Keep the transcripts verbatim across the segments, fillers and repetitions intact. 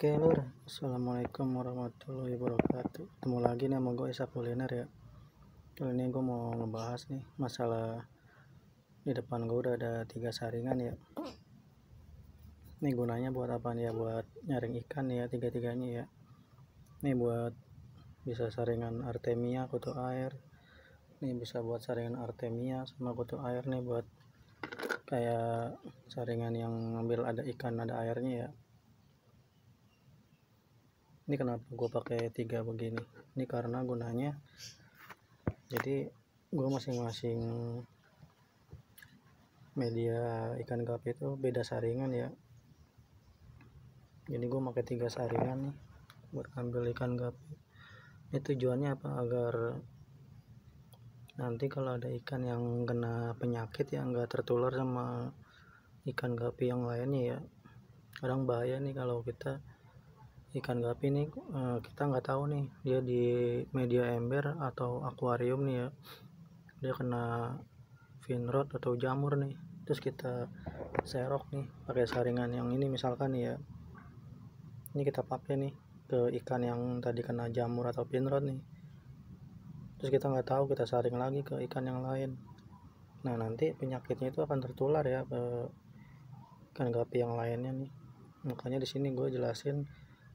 Oke lur, assalamualaikum warahmatullahi wabarakatuh. Ketemu lagi nih sama gue Ishak Kuliner ya. Kali ini gue mau ngebahas nih masalah di depan gue udah ada tiga saringan ya. Ini gunanya buat apa nih ya? Buat nyaring ikan ya, tiga-tiganya ya. Ini buat bisa saringan artemia kutu air. Ini bisa buat saringan artemia sama kutu air nih, buat kayak saringan yang ngambil ada ikan ada airnya ya. Ini kenapa gue pakai tiga begini? Ini karena gunanya, jadi gue masing-masing media ikan gapi itu beda saringan ya. Jadi gue pakai tiga saringan nih buat ambil ikan gapi. Ini tujuannya apa? Agar nanti kalau ada ikan yang kena penyakit ya nggak tertular sama ikan gapi yang lainnya ya. Kadang bahaya nih kalau kita ikan gapi nih, kita nggak tahu nih dia di media ember atau akuarium nih ya, dia kena fin rot atau jamur nih, terus kita serok nih pakai saringan yang ini misalkan nih ya. Ini kita pakai nih ke ikan yang tadi kena jamur atau fin rot nih, terus kita nggak tahu, kita saring lagi ke ikan yang lain. Nah nanti penyakitnya itu akan tertular ya ke ikan gapi yang lainnya nih. Makanya di sini gue jelasin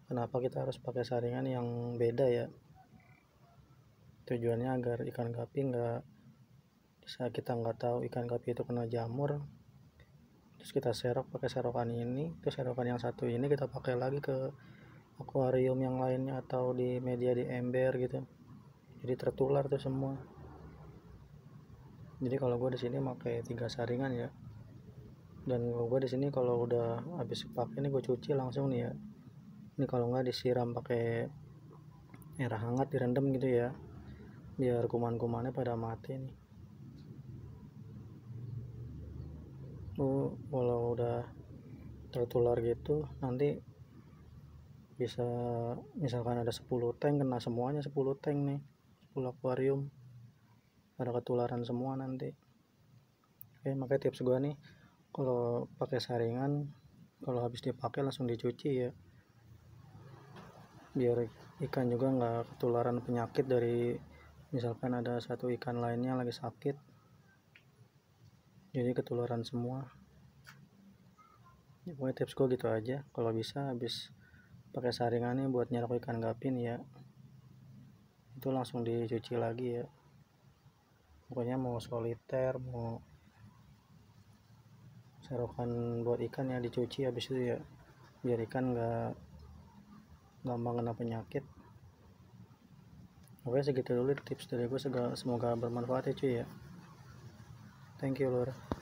kenapa kita harus pakai saringan yang beda ya. Tujuannya agar ikan gapi nggak, bisa kita nggak tahu ikan gapi itu kena jamur, terus kita serok pakai serokan ini, terus serokan yang satu ini kita pakai lagi ke akuarium yang lainnya atau di media di ember gitu. Jadi tertular tuh semua. Jadi kalau gue di sini pakai tiga saringan ya. Dan gue di sini kalau udah habis pakai ini gue cuci langsung nih ya. Ini kalau nggak disiram pakai air hangat, direndam gitu ya, biar kuman-kumannya pada mati nih. Uh, walau udah tertular gitu, nanti bisa misalkan ada sepuluh tank, kena semuanya sepuluh tank nih, sepuluh akuarium, pada ketularan semua nanti. Oke, makanya tips gua nih, kalau pakai saringan, kalau habis dipakai langsung dicuci ya, biar ikan juga nggak ketularan penyakit dari misalkan ada satu ikan lainnya lagi sakit, jadi ketularan semua ya. Pokoknya tips gue gitu aja. Kalau bisa habis pakai saringannya buat nyerok ikan gapi nih ya, itu langsung dicuci lagi ya. Pokoknya mau soliter mau serokan buat ikan ya, dicuci habis itu ya, biar ikan nggak gampang kena penyakit. Oke, segitu dulu tips dari gue, semoga bermanfaat ya cuy ya. Thank you lor.